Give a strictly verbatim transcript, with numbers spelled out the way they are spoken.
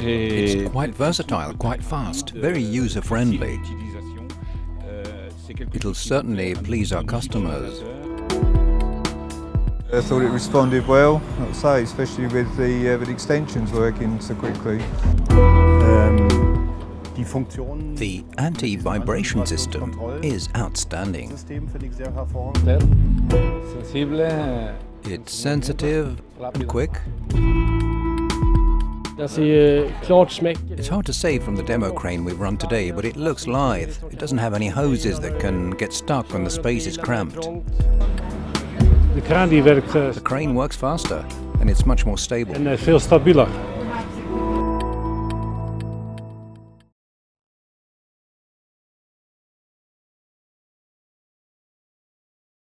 It's quite versatile, quite fast, very user-friendly. It'll certainly please our customers. I thought it responded well, I'd say, especially with the, uh, with the extensions working so quickly. The anti-vibration system is outstanding. It's sensitive and quick. It's hard to say from the demo crane we've run today, but it looks lithe. It doesn't have any hoses that can get stuck when the space is cramped. The crane works faster and it's much more stable.